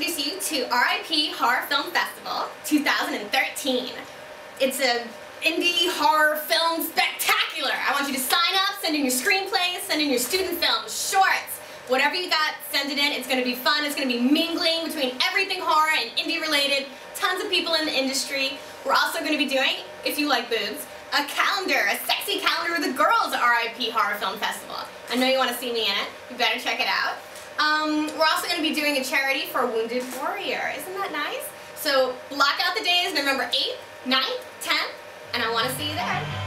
introduce you to R.I.P. Horror Film Festival 2013. It's an indie horror film spectacular. I want you to sign up, send in your screenplays, send in your student films, shorts, whatever you got, send it in. It's going to be fun. It's going to be mingling between everything horror and indie related. Tons of people in the industry. We're also going to be doing, if you like boobs, a calendar, a sexy calendar with the girls at R.I.P. Horror Film Festival. I know you want to see me in it. You better check it out. We're also going to be doing a charity for a wounded warrior. Isn't that nice? So block out the days, November 8th, 9th, 10th, and I want to see you there.